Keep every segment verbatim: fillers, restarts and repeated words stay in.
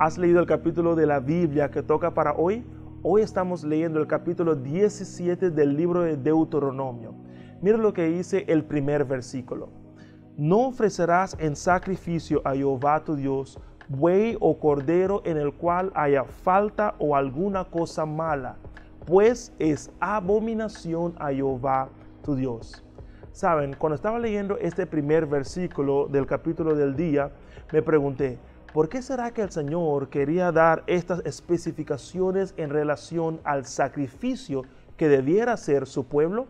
¿Has leído el capítulo de la Biblia que toca para hoy? Hoy estamos leyendo el capítulo diecisiete del libro de Deuteronomio. Mira lo que dice el primer versículo. No ofrecerás en sacrificio a Jehová tu Dios buey o cordero en el cual haya falta o alguna cosa mala, pues es abominación a Jehová tu Dios. Saben, cuando estaba leyendo este primer versículo del capítulo del día, me pregunté, ¿por qué será que el Señor quería dar estas especificaciones en relación al sacrificio que debiera hacer su pueblo?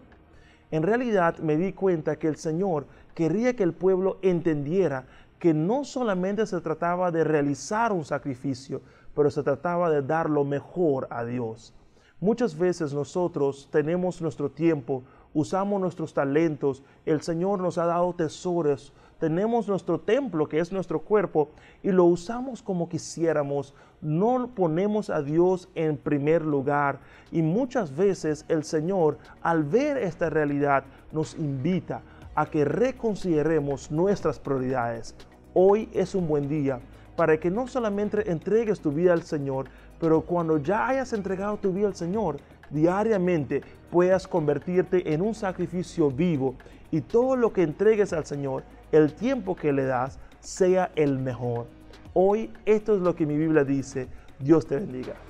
En realidad me di cuenta que el Señor quería que el pueblo entendiera que no solamente se trataba de realizar un sacrificio, pero se trataba de dar lo mejor a Dios. Muchas veces nosotros tenemos nuestro tiempo, usamos nuestros talentos, el Señor nos ha dado tesoros, tenemos nuestro templo que es nuestro cuerpo y lo usamos como quisiéramos, no ponemos a Dios en primer lugar y muchas veces el Señor al ver esta realidad nos invita a que reconsideremos nuestras prioridades. Hoy es un buen día para que no solamente entregues tu vida al Señor, pero cuando ya hayas entregado tu vida al Señor, diariamente puedas convertirte en un sacrificio vivo y todo lo que entregues al Señor, el tiempo que le das, sea el mejor. Hoy esto es lo que mi Biblia dice. Dios te bendiga.